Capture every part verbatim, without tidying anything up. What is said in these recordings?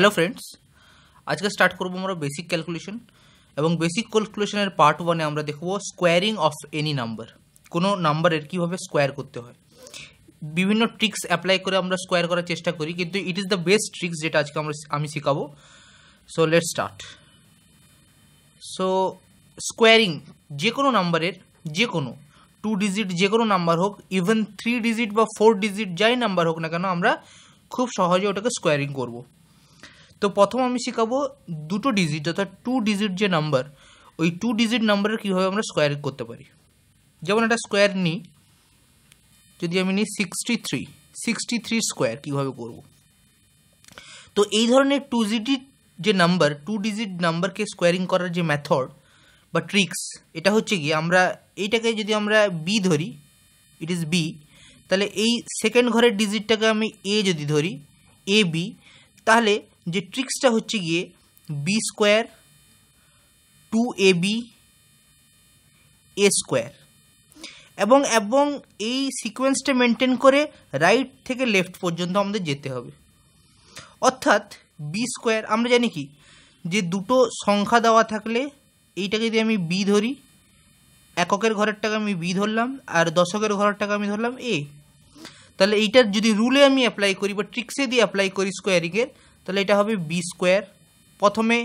Hello friends आज के start करब आमरा बेसिक क्यालकुलेशन एवं बेसिक क्यालकुलेशनर पार्ट वन आमरा देखब स्क्वायरिंग अफ एनी नम्बर कोनो नम्बरेर किभाबे स्क्वायर करते हय विभिन्न ट्रिक्स अप्लाई करे आमरा स्क्वायर करार चेष्टा करी किन्तु it is the best tricks जेटा आजके आमरा आमी शिखाबो। So let's start. So squaring जे कोनो नम्बरेर जे कोनो टू डिजिट जे कोनो नम्बर होक इवन थ्री डिजिट बा फोर डिजिट जाई नम्बर होक ना केन आमरा खूब सहजे ओटाके स्क्वायरिंग करब। तो प्रथम आमी शिखाबो दुटो डिजिट अर्थात टू डिजिट जो नम्बर ओई टू डिजिट नम्बर किभाबे आमरा स्क्वायर करते पारी। जेमन एटा स्क्वायर नी जोदि आमी नी sixty three sixty three square किभाबे करब। तो एई धरनेर टू डिजिट जो नम्बर टू डिजिट नम्बर के स्क्वायरिंग करार जो मेथड बा ट्रिक्स एटा हच्छे कि आमरा एइटाके जोदि आमरा बी धरी इट इज बी ताहले एई सेकेंड घरेर डिजिटटाके आमी ए जोदि धरी ए बी ताहले जे ट्रिक्सटा होच्छे गिये B square two A B A square एबं एबं एई सिक्वेंसटा मेनटेन करे राइट थेके लेफ्ट पर्यन्त आमादेर जेते होबे। अर्थात बी स्क्वायर आमरा जानी कि जे दुटो संख्या देवा थाकले एइटाके जोदि आमी बी धरी एककेर घरेरटाके आमी बी धरलाम आर दशकेर घरेरटाके आमी धरलाम ए ताहले एइटार जोदि रूले आमी अप्लाई करी बा ट्रिक्से दिये अप्लाई करी स्क्वायरिंगेर ताहले एटा होबे बी स्क्वायर। प्रथमे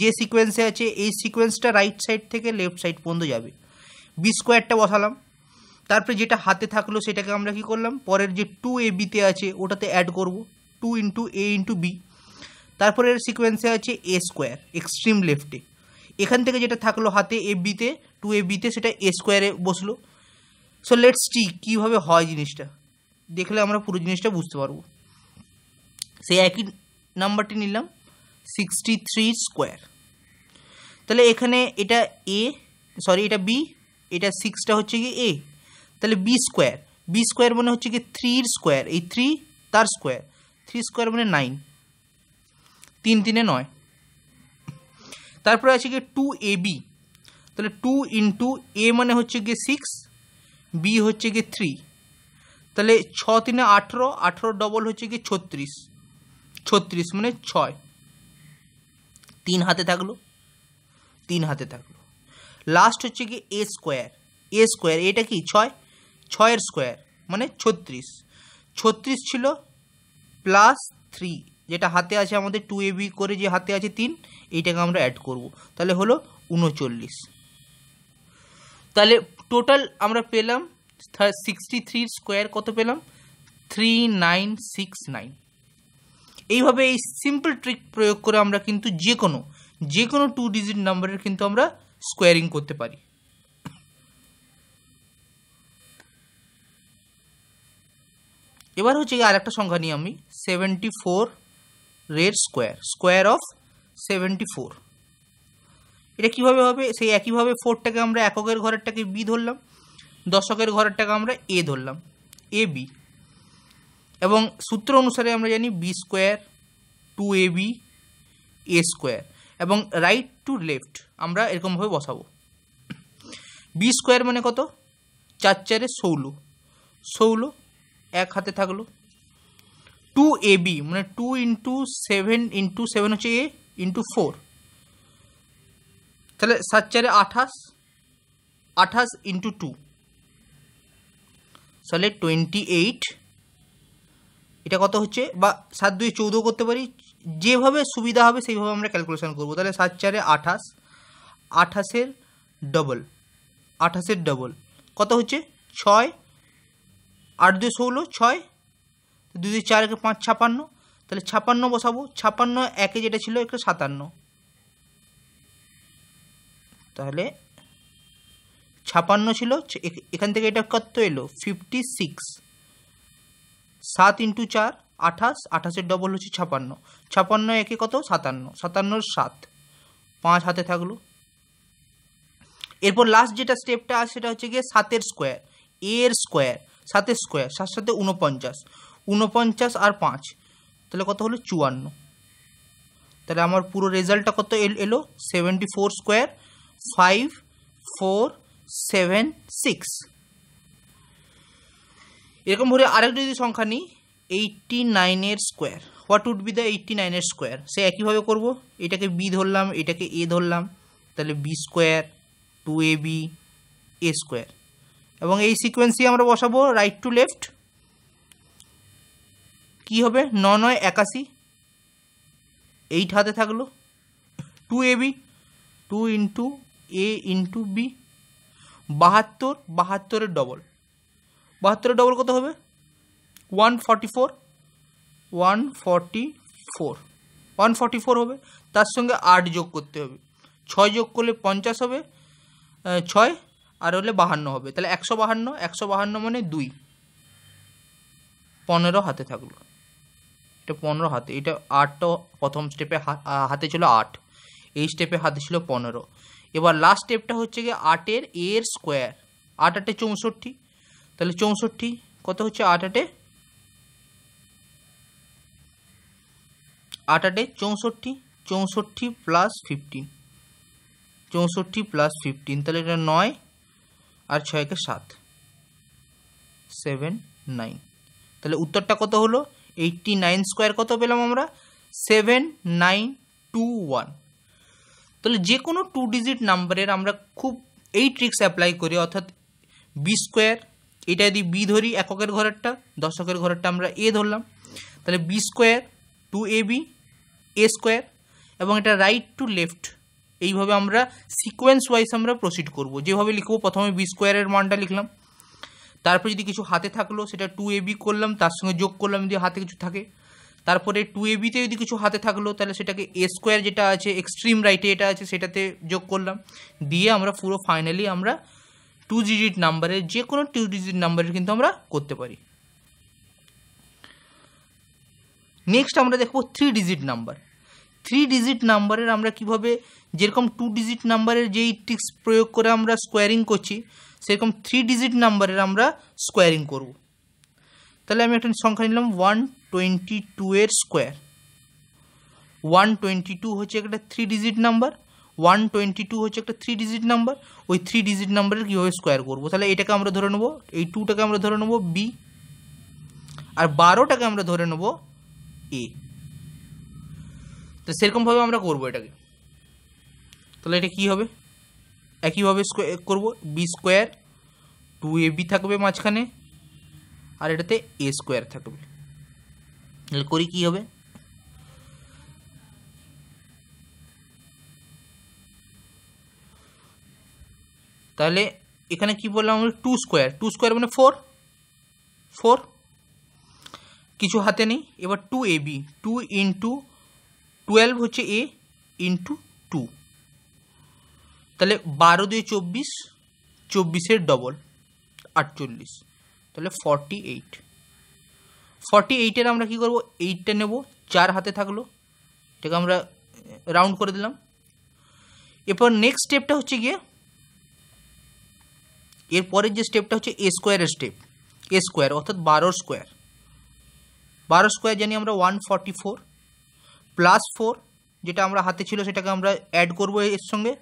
जे सिक्वेंसे आछे एई सिक्वेंसटा राइट साइड थेके लेफ्ट साइड पर्यन्त जाबे बी स्क्वायरटा बसालाम तारपरे जेटा हाथे थाकलो सेटाके आमरा कि करलाम परेर जे टू ए बी ते आछे ओटाते ऐड करब two into A into B तारपरेर सिक्वेंसे आछे ए स्क्वायर एक्सट्रीम लेफ्टे एखान थेके जेटा थाकलो हाथे ए बी ते टू ए बी ते सेटा ए स्क्वायरे बसलो। सो लेट्स सी किभाबे हय जिनिसटा देखले आमरा पुरो जिनिसटा बुझते पारबो। से एक ही नम्बरटी निलाम सिक्सटी थ्री स्क्वायर ताहले एखाने एटा ए सरि एटा बी एटा सिक्सटा होच्छे कि ए ताहले बी स्क्वायर बी स्क्वायर माने होच्छे कि थ्रीर स्क्वायर ए थ्री तार स्क्वायर थ्री स्क्वायर माने नाइन तीन तीने नय। तारपरे आछे कि टू ए बी ताहले टू इंटू ए माने होच्छे कि सिक्स बी होच्छे कि थ्री ताहले छ तीने अठारो अठारो डबल होच्छे कि छत्रिस छत्रिस माने छय तीन हाथे थाकलो तीन हाथे थाकलो लास्ट होच्छे कि ए स्क्वायर ए स्क्वायर एटा कि छय छयेर स्क्वायर माने छत्रिस छत्रिस छिलो प्लस थ्री जेटा हाथे आछे आमादेर टू ए बी करे जे हाथे आछे तीन एइटाके आमरा ऐड करब ताहले हलो ऊनचल्लिस। ताहले टोटाल आमरा पेलाम सिक्सटी थ्री स्क्वायर कत पेलाम थ्री नाइन सिक्स नाइन। এইভাবে এই সিম্পল ট্রিক প্রয়োগ করে আমরা কিন্তু যে কোনো যে কোনো টু ডিজিট নাম্বারের কিন্তু আমরা স্কোয়ারিং করতে পারি। এবার হচ্ছে আরেকটা সংখ্যা নিয়ে আমি সেভেন্টি ফোর এর square square of seventy four এটা কীভাবে হবে সেই একইভাবে ফোরটাকে আমরা এককের ঘরেরটাকে বি ধরলাম দশকের ঘরেরটাকে আমরা এ ধরলাম এ বি এবং সূত্র অনুসারে আমরা জানি B square two A B A square এবং রাইট টু লেফট আমরা এরকমভাবে বসাবো। বি স্কোয়ার মানে কত চার চারে ষোলো ষোলো এক হাতে থাকলো টু এ বি মানে two into seven into seven হচ্ছে এ ইন্টু ফোর তাহলে সাত চারে আঠাশ আঠাশ ইন্টু টু তাহলে টোয়েন্টি এইট এটা কত হচ্ছে বা সাত দুই চৌদ্দ করতে পারি যেভাবে সুবিধা হবে সেইভাবে আমরা ক্যালকুলেশন করব। তাহলে সাত চারে আঠাশ আঠাশের ডবল আঠাশের ডবল কত হচ্ছে ছয় আট দুই ষোলো ছয় দুই দুই চার একে পাঁচ ছাপান্ন তাহলে ছাপান্ন বসাবো ছাপান্ন একে যেটা ছিল একটা সাতান্ন তাহলে ছাপান্ন ছিল এখান থেকে এটা কত এলো ফিফটি সিক্স सात इंटू चार आठाश आठाशे डबल हो छापान्न छापान्न एके कत सतान्न सतान्नर सात पाँच हाथे थाकलो। एरपर लास्ट जेटा स्टेपटा सेटा होच्छे कि सातेर स्क्वायर एर स्क्वायर सातेर स्क्वायर सात साथे ऊनपंचाश ऊनपंचाश आर पाँच ताहले कत हलो चुवान्न ताहले आमार पुरो रेजाल्टटा कत एलो seventy four square five four seven six. এরকম ভাবে আরেকটা যদি সংখ্যা নিই এইটটি নাইনের square what would be the eighty নাইনের স্কোয়ার সে একইভাবে করবো এটাকে বি ধরলাম এটাকে এ ধরলাম তাহলে B square two A B A square এবং এই সিকোয়েন্সে আমরা বসাবো রাইট টু লেফট কি হবে ন নয় একাশি এইট হাতে থাকলো two A B two into A into B বাহাত্তর বাহাত্তরের ডবল বাহাত্তরের ডবল কত হবে one forty four one forty four one forty four হবে তার সঙ্গে আট যোগ করতে হবে ছয় যোগ করলে পঞ্চাশ হবে ছয় আর হলে বাহান্ন হবে তাহলে একশো বাহান্ন একশো বাহান্ন মানে দুই পনেরো হাতে থাকলো এটা পনেরো হাতে এটা আটটা প্রথম স্টেপে হাতে ছিল আট এই স্টেপে হাতে ছিল পনেরো এবার লাস্ট স্টেপটা হচ্ছে গিয়ে আটের এর স্কোয়ার আট আটে চৌষট্টি তাহলে চৌষট্টি কত হচ্ছে আট আটে আট আটে চৌষট্টি চৌষট্টি প্লাস ফিফটিন চৌষট্টি প্লাস ফিফটিন তাহলে এটা নয় আর ছয়কে সাত সেভেন নাইন তাহলে উত্তরটা কত হলো এইটটি নাইন স্কোয়ার কত পেলাম আমরা সেভেন নাইন টু ওয়ান তাহলে যে কোনো টু ডিজিট নাম্বারের আমরা খুব এই ট্রিক্স অ্যাপ্লাই করি অর্থাৎ বি স্কোয়ার এটা যদি বি ধরি এককের ঘরেরটা দশকের ঘরেরটা আমরা এ ধরলাম তাহলে B square two A B A square এবং এটা রাইট টু লেফট এইভাবে আমরা সিকোয়েন্স ওয়াইজ আমরা প্রসিড করব যেভাবে লিখব প্রথমে বি স্কোয়ারের মানটা লিখলাম তারপরে যদি কিছু হাতে থাকলো সেটা টু এ বি করলাম তার সঙ্গে যোগ করলাম যদি হাতে কিছু থাকে তারপরে টু এ বিতে যদি কিছু হাতে থাকলো তাহলে সেটাকে এ স্কোয়ার যেটা আছে এক্সট্রিম রাইটে এটা আছে সেটাতে যোগ করলাম দিয়ে আমরা পুরো ফাইনালি আমরা টু ডিজিট নাম্বারের যে কোনো টু ডিজিট নাম্বারের কিন্তু আমরা করতে পারি নেক্সট আমরা দেখবো three digit number three digit নাম্বারের আমরা কিভাবে যেরকম টু ডিজিট নাম্বারের যেই ট্রিক্স প্রয়োগ করে আমরা স্কোয়ারিং করছি সেরকম থ্রি ডিজিট নাম্বারের আমরা স্কোয়ারিং করব তাহলে আমি একটা সংখ্যা নিলাম ওয়ান টোয়েন্টি টু এর স্কোয়ার ওয়ান টোয়েন্টি টু হচ্ছে একটা three digit number one twenty two হচ্ছে একটা থ্রি ডিজিট নাম্বার ওই থ্রি ডিজিট নাম্বারের কীভাবে স্কোয়ার করবো তাহলে এটাকে আমরা ধরে নেবো এই টুটাকে আমরা ধরে নেবো বি আর বারোটাকে আমরা ধরে নেবো এ তো সেরকমভাবে আমরা করবো এটাকে তাহলে এটা কী হবে একইভাবে স্কোয়ার করবো B square two A B থাকবে মাঝখানে আর এটাতে এ স্কোয়ার থাকবে তাহলে করি কী হবে তাহলে এখানে কি বললাম আমরা টু স্কোয়ার টু স্কোয়ার মানে ফোর ফোর কিছু হাতে নেই এবার two A B two into twelve হচ্ছে এ ইন্টু টু তাহলে বারো দুই চব্বিশ চব্বিশের ডবল আটচল্লিশ তাহলে ফর্টি এইট ফর্টি এইটের আমরা কী করবো এইটটা নেব চার হাতে থাকলো এটাকে আমরা রাউন্ড করে দিলাম এরপর নেক্সট স্টেপটা হচ্ছে গিয়ে এরপরের যে স্টেপটা হচ্ছে এ স্কোয়ারের স্টেপ এ স্কোয়ার অর্থাৎ বারোর স্কোয়ার বারো স্কোয়ার জানি আমরা one forty four plus four যেটা আমরা হাতে ছিল সেটাকে আমরা অ্যাড করবো এর সঙ্গে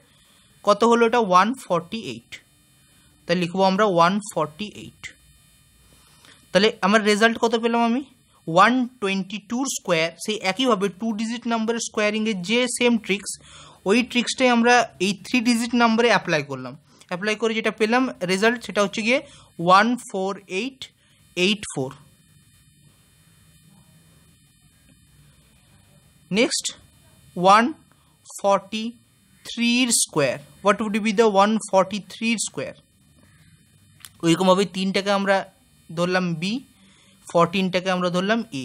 কত হলো এটা ওয়ান ফর্টি এইট তাই লিখবো আমরা ওয়ান ফর্টি এইট তাহলে আমার রেজাল্ট কত পেলাম আমি ওয়ান টোয়েন্টি টুর স্কোয়ার সেই একইভাবে টু ডিজিট নাম্বারের স্কোয়ারিংয়ের যে সেম ট্রিক্স ওই ট্রিক্সটাই আমরা এই থ্রি ডিজিট নাম্বারে অ্যাপ্লাই করলাম অ্যাপ্লাই করে যেটা পেলাম রেজাল্ট সেটা হচ্ছে গিয়ে one four eight eight four next one forty থ্রির square what would be the one forty থ্রির স্কোয়ার ওইরকমভাবে তিনটাকে আমরা ধরলাম বি ফোরটিনটাকে আমরা ধরলাম এ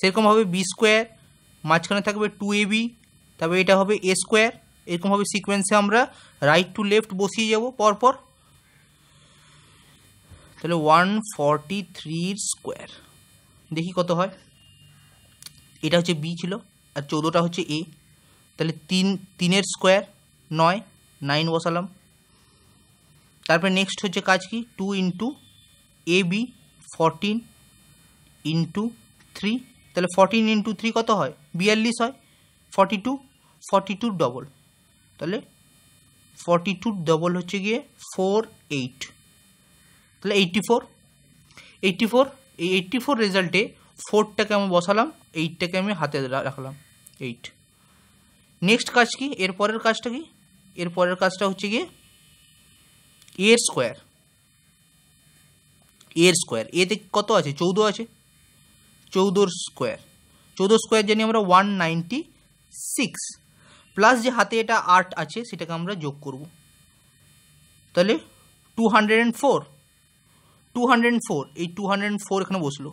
সেরকমভাবে বি স্কোয়ার মাঝখানে থাকবে টু এ বি তারপরে এটা হবে এ স্কোয়ার এরকমভাবে সিকোয়েন্সে আমরা রাইট টু লেফট বসিয়ে যাব পরপর তাহলে ওয়ান ফর্টি থ্রির স্কোয়ার দেখি কত হয় এটা হচ্ছে বি ছিল আর চৌদ্দটা হচ্ছে এ তাহলে তিন তিনের স্কোয়ার নয় নাইন বসালাম তারপরে নেক্সট হচ্ছে কাজ কি two into A B fourteen into three তাহলে ফোরটিন ইন্টু থ্রি কত হয় বিয়াল্লিশ হয় ফর্টি টু ফর্টি টুর ডবল তাহলে ফর্টি টুর ডবল হচ্ছে গিয়ে ফোর এইট তাহলে eighty four eighty four eighty four रेजल्टे फोरटाके आमि बसालाम एइटटाके आमि हाते राखलाम एट। नेक्स्ट काज कि एर परेर काजटा कि एर परेर काजटा हच्छे कि एर स्क्वायर एर स्क्वायर एते कत आछे चौदह आछे चौदह स्क्वायर चौदह स्क्वायर जानि आमरा वन नाइनटी सिक्स प्लस जे हाते एटा आठ आछे सेटाके आमरा जोग करब ताहले two hundred and four. Two hundred and four ये टू हंड्रेड एंड फोर एखे बसल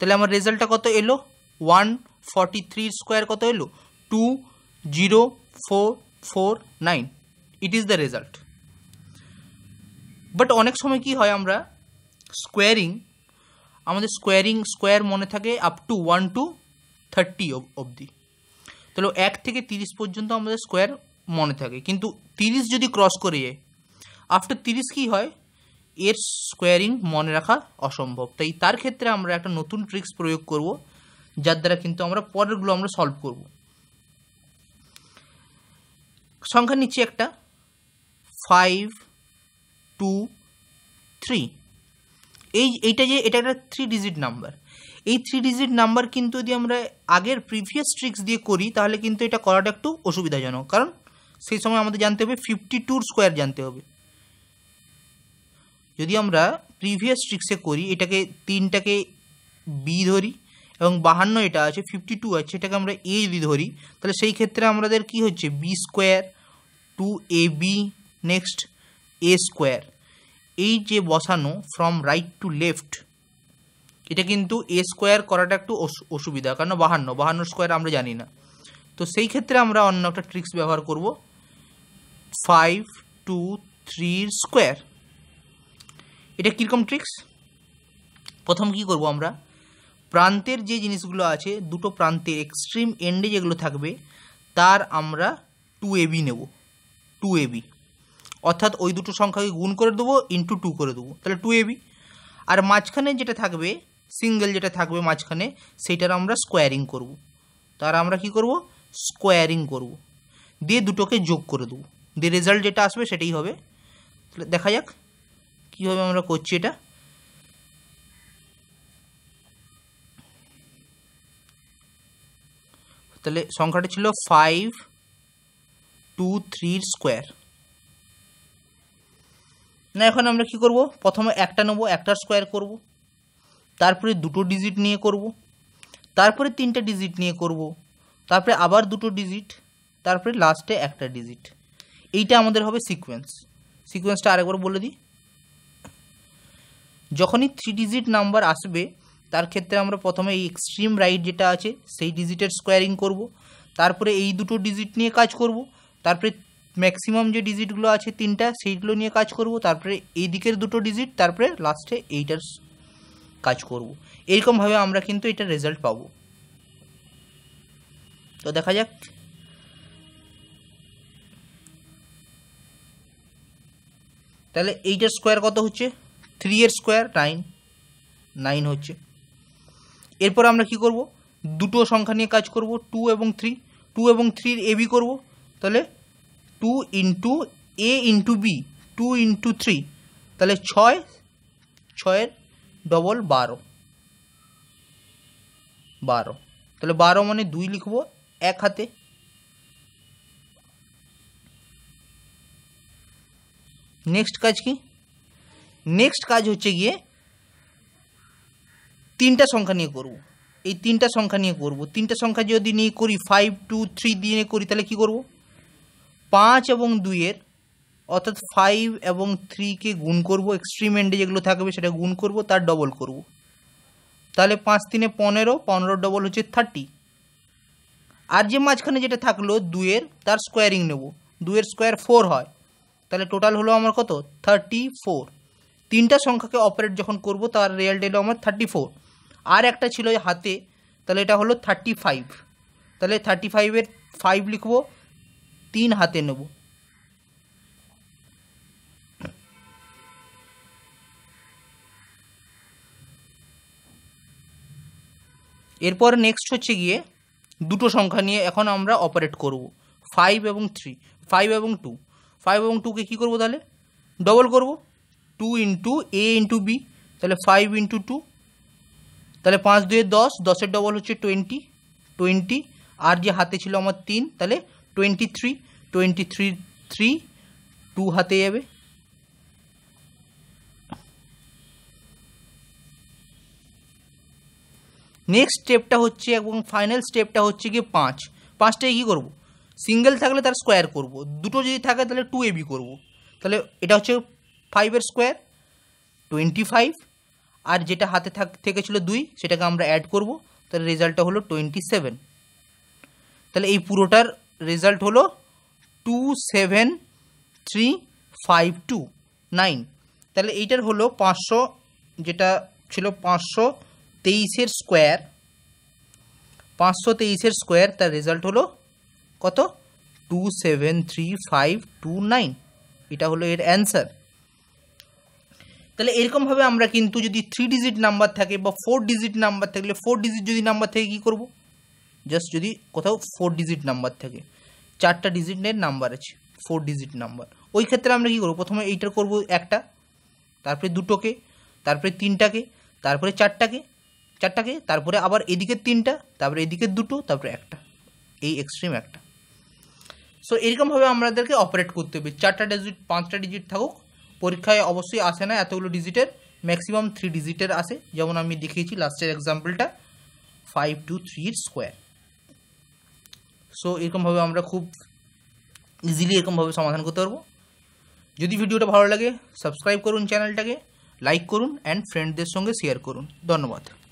तेल हमारे रेजल्ट कत एलो वन फोर्टी थ्री स्क्वायर कत एलो two zero four four nine it is the result. But अनेक समय कि है स्क्वायरिंग स्क्वायरिंग स्क्वायर मने थाके आप टू वन टू थार्टी अब्दि तो एक थेके तीरिश पर्यन्त हमारे स्क्वायर मने थाके किन्तु तीरिश जदि क्रस करे जाए आफ्टर तीरिश कि है एर स्क्वायरिंग मने रखा असम्भव ताई तार क्षेत्रे आमरा एकटा नतून ट्रिक्स प्रयोग करब जार द्वारा किन्तु आमरा परेरगुलो आमरा सल्व करब। संख्या नीचे एकटा फाइव टू थ्री एटा जे एटा एकटा थ्री डिजिट नम्बर एई थ्री डिजिट नम्बर किन्तु यदि आमरा आगेर प्रिभियास ट्रिक्स दिये करी ताहले किन्तु एटा कराटा एकटु असुविधाजनक कारण सेई समय आमादेर जानते होबे फिफ्टी टूर स्क्वायर जानते होबे यदि आमरा प्रिभियास ट्रिक्से करी एटाके तीनटाके बी धरी एवं बाहान्न एटा आछे फिफ्टी टू आछे एटाके आमरा ए यदि धरी ताहले सेई क्षेत्रे आमादेर कि होच्छे B square two A B next A square एई जे बसानो फ्रम राइट टू लेफ्ट एटा किन्तु ए स्क्वायर कराटा एकटु असुविधा कारण बाहान्न बाहान्न स्क्वायर आमरा जानि ना तो सेई क्षेत्रे आमरा अन्य एकटा ट्रिक्स व्यवहार करब five to three square Etah किरकम tricks प्रथम कि करब आमरा प्रान्तेर जे जिनिसगुलो आछे दुटो प्रान्ते एक्सट्रीम एंडे जेगुलो थाकबे तार आमरा टू ए बी नेब टू ए बी अर्थात ओई दुटो संख्याके गुण करे देबो इनटू टू करे देबो ताहले टू ए बी आर माझखाने जेटा थाकबे सिंगल जेटा थाकबे माझखाने सेटार आमरा स्क्वायरिंग करब तार आमरा कि करब स्क्वायरिंग करब दिये दुटोके जोग करे देबो दिये रेजाल्ट जेटा आसबे सेटाई होबे ताहले देखा जाक কিভাবে আমরা করছি এটা তাহলে সংখ্যাটা ছিল ফাইভ টু থ্রির স্কোয়ার না এখন আমরা কি করব প্রথমে একটা নেব একটার স্কোয়ার করব তারপরে দুটো ডিজিট নিয়ে করব তারপরে তিনটা ডিজিট নিয়ে করব তারপরে আবার দুটো ডিজিট তারপরে লাস্টে একটা ডিজিট এইটা আমাদের হবে সিকোয়েন্স। সিকোয়েন্সটা আরেকবার বলে দিই जखनी थ्री डिजिट नम्बर आसबे तार क्षेत्रे आमरा प्रथमे एक्सट्रीम राइट जेटा आछे सेई डिजिटेर स्क्वायरिंग करब तारपरे एई दुटो डिजिट निये काज करब तारपरे मैक्सिमाम जो डिजिटगुलो आछे तीनटा सेइगुलो निये काज करब तारपरे एई दिकेर दुटो डिजिट तारपरे लास्टे एइटार काज करब एरकम भावे आमरा किन्तु एटार रेजाल्ट पाबो। तो देखा जाक ताहले एइटार स्क्वायर कत होच्छे थ्री एर स्क्वायर नाइन नाइन होच्छे एरपर आमरा कि करब दुटो संख्या निये काज करब टू एवं थ्री टू एवं थ्रीर ए बी करब ताहले two into A into B two into three ताहले छय छयेर डबल बारो बारो ताहले बारो माने दुई लिखब एक हाते नेक्स्ट काज कि नेक्स्ट काज होच्छे गिये तीनटा संख्या निये करब एई तीनटा संख्या निये करब तीनटा संख्या जदि निये करी फाइव टू थ्री दिये करी ताहले कि करब पाँच एवं दुई एर अर्थात फाइव एवं थ्री के गुण करब एक्सट्रीम एंडे जेगुलो थाकबे सेटा गुण करब तार डबल करब ताहले पाँच तीने पंद्रो पंद्रो डबल होच्छे थार्टी आर जे माझखाने जेटा थाकलो दुई एर तार स्क्वायरिंग नेब दुई एर स्क्वायर फोर हय ताहले टोटाल हलो आमार कत थार्टी फोर तीनटा संख्या के अपारेट जखन करब तार रिजल्ट एलो आमार थार्टी फोर और एकटा छिलो हाते ताहले एटा हलो थार्टी फाइव ताहले थार्टी फाइव एर फाइव लिखब तीन हाते नेब एरपर नेक्स्ट होच्छे गिये दुटो संख्या निये एखन आमरा अपारेट करब फाइव एवं थ्री फाइव एवं टू फाइव एवं टू के कि करब ताहले डबल करब two into A into B ताहले फाइव इंटू टू তাহলে পাঁচ দুয়ে দশ, দশের ডবল হচ্ছে টোয়েন্টি, টোয়েন্টি আর যে হাতে ছিল আমার তিন, তাহলে twenty three, twenty three three two হাতে যাবে, নেক্সট স্টেপটা হচ্ছে এবং ফাইনাল স্টেপটা হচ্ছে গিয়ে পাঁচ। পাঁচটায় কী করবো, সিঙ্গেল থাকলে তার স্কোয়ার করব, দুটো যদি থাকে তাহলে টু এবি করবো, তাহলে এটা হচ্ছে ফাইভের স্কোয়ার টোয়েন্টি ফাইভ আর যেটা হাতে থাক থেকে ছিল দুই সেটাকে আমরা অ্যাড করব, তাহলে রেজাল্টটা হলো টোয়েন্টি সেভেন। তাহলে এই পুরোটার রেজাল্ট হলো two seven three five two nine. তাহলে এইটার হলো পাঁচশো, যেটা ছিল পাঁচশো তেইশের স্কোয়ার, পাঁচশো তেইশের স্কোয়ার, তার রেজাল্ট হলো কত two seven three five two nine, এটা হলো এর অ্যান্সার। তাহলে এরকমভাবে আমরা কিন্তু যদি থ্রি ডিজিট নাম্বার থাকে বা ফোর ডিজিট নাম্বার থাকলে, ফোর ডিজিট যদি নাম্বার থাকে কী করবো, জাস্ট যদি কোথাও ফোর ডিজিট নাম্বার থাকে, চারটা ডিজিটের নাম্বার আছে ফোর ডিজিট নাম্বার, ওই ক্ষেত্রে আমরা কী করবো, প্রথমে এইটার করব একটা, তারপরে দুটোকে, তারপরে তিনটাকে, তারপরে চারটাকে, চারটাকে তারপরে আবার এদিকে তিনটা, তারপরে এদিকে দুটো, তারপরে একটা, এই এক্সট্রিম একটা। সো এরকমভাবে আমাদেরকে অপারেট করতে হবে, চারটা ডিজিট পাঁচটা ডিজিট থাকুক, পরীক্ষায় অবশ্যই আসে না এতগুলো ডিজিটের, ম্যাক্সিমাম থ্রি ডিজিটের আসে, যেমন আমি দেখিয়েছি লাস্টের এক্সাম্পলটা ফাইভ টু থ্রির স্কোয়ার। সো এরকমভাবে আমরা খুব ইজিলি এরকমভাবে সমাধান করতে পারবো। যদি ভিডিওটা ভালো লাগে সাবস্ক্রাইব করুন চ্যানেলটাকে, লাইক করুন অ্যান্ড ফ্রেন্ডদের সঙ্গে শেয়ার করুন। ধন্যবাদ।